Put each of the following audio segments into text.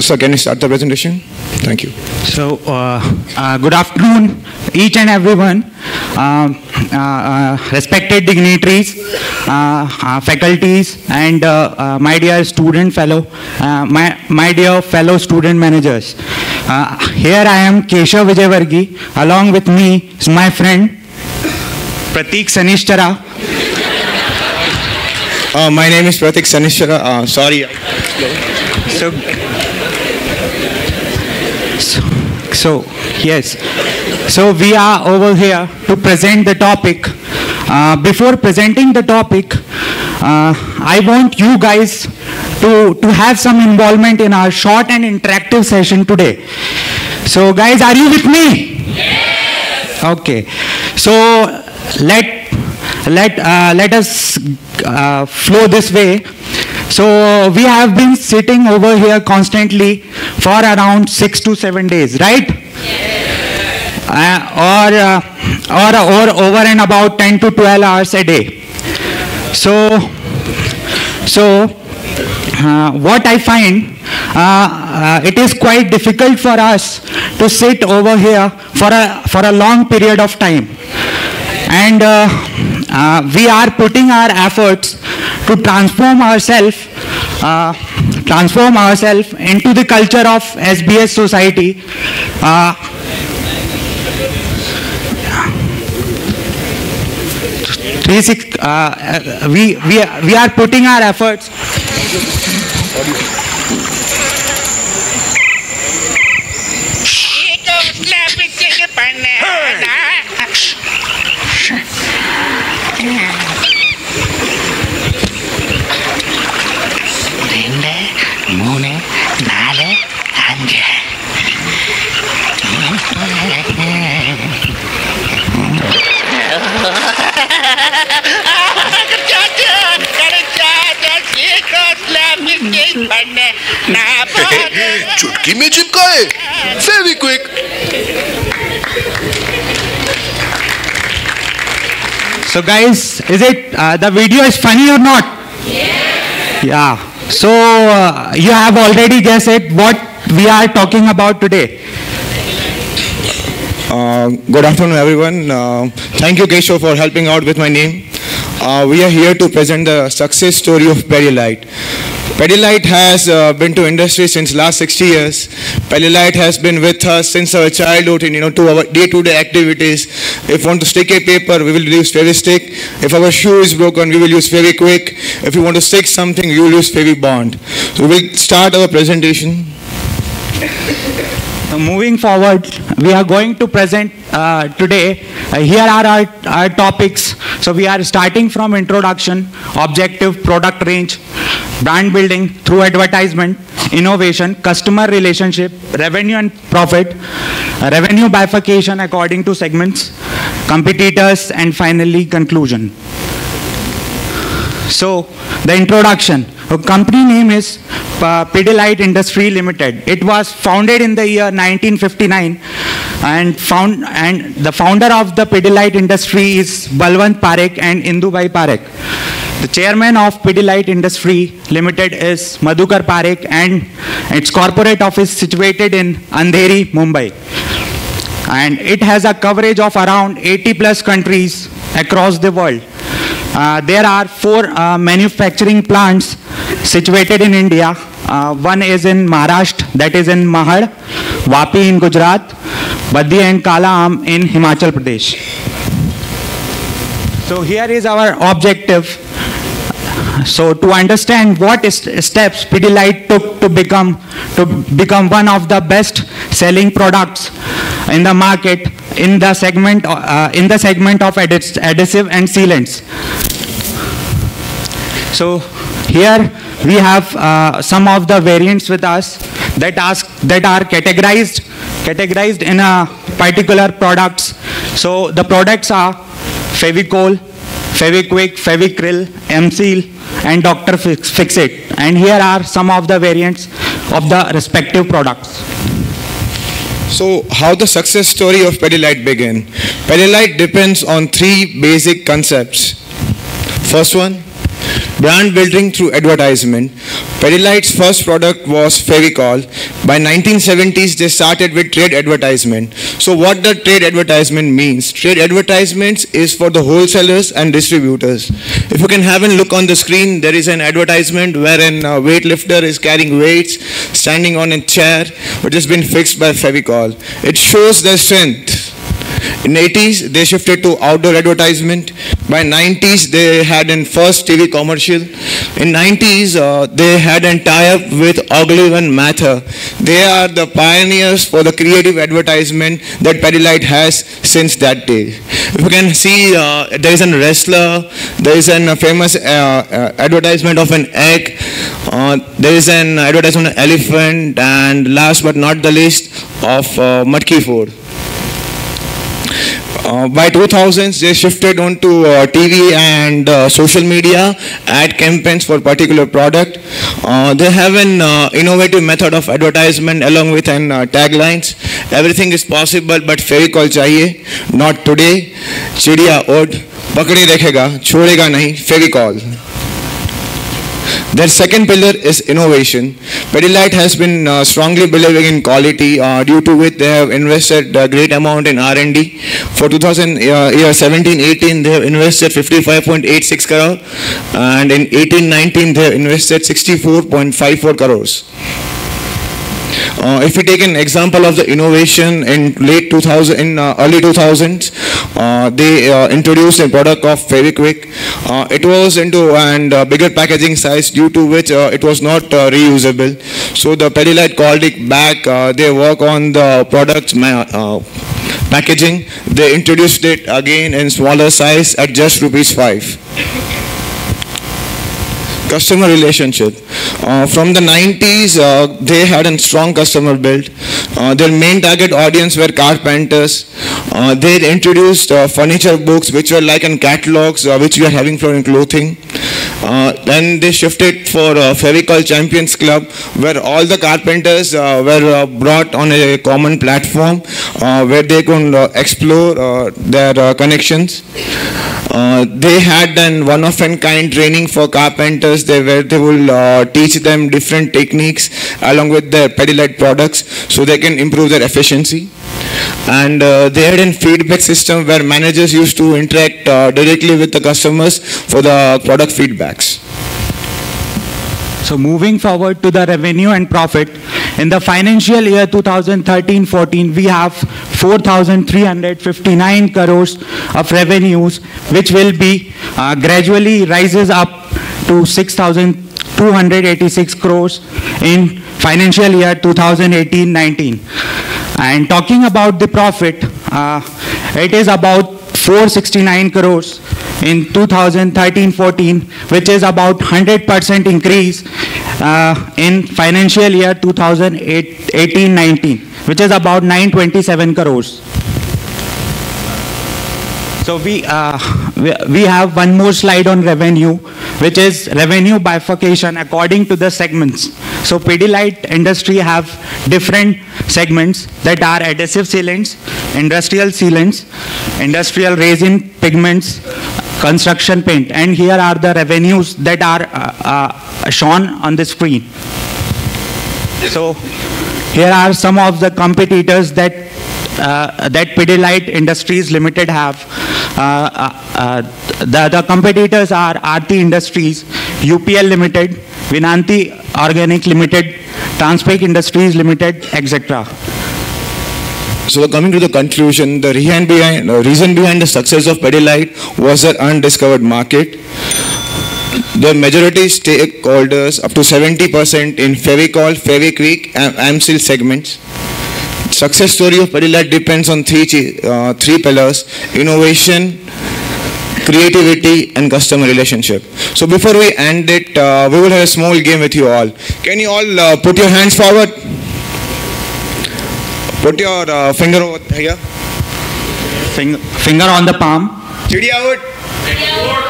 So can we start the presentation? Thank you. So good afternoon, each and everyone, respected dignitaries, faculties, and my dear student fellow, my dear fellow student managers. Here I am, Keshav Vijayvargi. Along with me is my friend, Pratik Sanishtara. My name is Pratik Sanishtara. So we are over here to present the topic. Before presenting the topic, I want you guys to have some involvement in our short and interactive session today. So guys, are you with me? Yes. Okay. So let us flow this way. So we have been sitting over here constantly for around 6 to 7 days, right? Yes. Or over and about 10 to 12 hours a day. So what I find, it is quite difficult for us to sit over here for a long period of time. And we are putting our efforts to transform ourselves into the culture of SBS society. We are putting our efforts. चुटकी में चिपका है Fevikwik. So guys, is it the video is funny or not? Yeah. Yeah. So you have already guessed it, what we are talking about today. Good afternoon, everyone. Thank you, Keshav, for helping out with my name. We are here to present the success story of Pidilite. Pidilite has been to industry since last 60 years. Pidilite has been with us since our childhood and, you know, to our day-to-day activities. If we want to stick a paper, we will use Fairy stick. If our shoe is broken, we will use Fevikwik. If you want to stick something, you will use Fairy bond. So we'll start our presentation. Moving forward, we are going to present today. Here are our topics. So we are starting from introduction, objective, product range, brand building through advertisement, innovation, customer relationship, revenue and profit, revenue bifurcation according to segments, competitors, and finally conclusion. So the introduction. Our company name is Pidilite Industry Limited. It was founded in the year 1959, and the founder of the Pidilite industry is Balwant Parekh and Indubai Parekh. The chairman of Pidilite Industry Limited is Madhukar Parekh, and its corporate office situated in Andheri, Mumbai. And it has a coverage of around 80+ countries across the world. There are four manufacturing plants situated in India. One is in Maharashtra, that is in Mahad, Wapi in Gujarat, Baddi and Kalaam in Himachal Pradesh. So here is our objective. So to understand what steps Pidilite took to become one of the best selling products in the market in the segment of adhesive and sealants. So here we have some of the variants with us that are categorized in a particular products. So the products are Fevicol, Fevikwik, Fevikril, M Seal, and Dr. Fixit. And here are some of the variants of the respective products. So how the success story of Pidilite began? Pidilite depends on three basic concepts. First one, Brand building through advertisement. Pidilite's first product was Fevicol. By 1970s, they started with trade advertisement. So what the trade advertisement means? Trade advertisements is for the wholesalers and distributors. If you can have a look on the screen, there is an advertisement wherein a weightlifter is carrying weights, standing on a chair, which has been fixed by Fevicol. It shows their strength. In the 80s, they shifted to outdoor advertisement. By 90s, they had a first TV commercial. In 90s, they had a tie-up with Ogilvy and Mather. They are the pioneers for the creative advertisement that Pidilite has since that day. If you can see, there is a wrestler, there is a famous advertisement of an egg, there is an advertisement of an elephant, and last but not the least, of Matki Ford. By 2000s, they shifted on to TV and social media ad campaigns for particular product. They have an innovative method of advertisement along with an taglines. Everything is possible, but Fevicol chahiye. Not today. Chidiya od pakdi rakhega, chhodega nahi. Fevicol. Their second pillar is innovation. Pidilite has been strongly believing in quality, due to which they have invested a great amount in R&D. For 2017-18, they have invested 55.86 crore, and in 18-19, they have invested 64.54 crores. If we take an example of the innovation in late 2000, in early 2000s, they introduced a product of Fevikwik. It was into and bigger packaging size, due to which it was not reusable. So the Pidilite called it back. They work on the products packaging. They introduced it again in smaller size at just ₹5. Customer relationship. From the 90s, they had a strong customer build. Their main target audience were carpenters. They introduced furniture books, which were like in catalogs, which we are having for in clothing. Then they shifted for Fevicol Champions Club, where all the carpenters were brought on a common platform, where they could explore their connections. They had an one-of-a-kind training for carpenters. They will teach them different techniques along with their Pidilite products, so they can improve their efficiency. And they had a feedback system where managers used to interact directly with the customers for the product feedbacks. So moving forward to the revenue and profit, in the financial year 2013-14, we have 4,359 crores of revenues, which will be gradually rises up to 6,286 crores in financial year 2018-19. And talking about the profit, it is about 469 crores in 2013-14, which is about 100% increase in financial year 2018-19, which is about 927 crores. So we have one more slide on revenue, which is revenue bifurcation according to the segments. So Pidilite industry have different segments that are adhesive sealants, industrial resin, pigments, construction paint. And here are the revenues that are shown on the screen. So here are some of the competitors that Pidilite Industries Limited have. The competitors are Aarti Industries, UPL Limited, Vinanti Organic Limited, Transpec Industries Limited, etc. So coming to the conclusion, the reason behind the success of Pidilite was their undiscovered market. The majority stakeholders, up to 70% in Fevicol, Fevikril, and M Seal segments. Success story of Pidilite depends on three pillars: innovation, creativity, and customer relationship. So before we end it, we will have a small game with you all. Can you all put your hands forward? Put your finger over here. Finger on the palm. Chidiya out.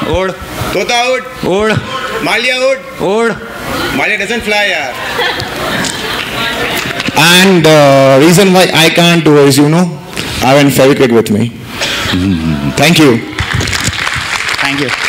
Od. Tota out. Od. Malia out. Od. Malia doesn't fly, yaar. And the reason why I can't do is, you know, I went Fevikwik with me. Thank you. Thank you.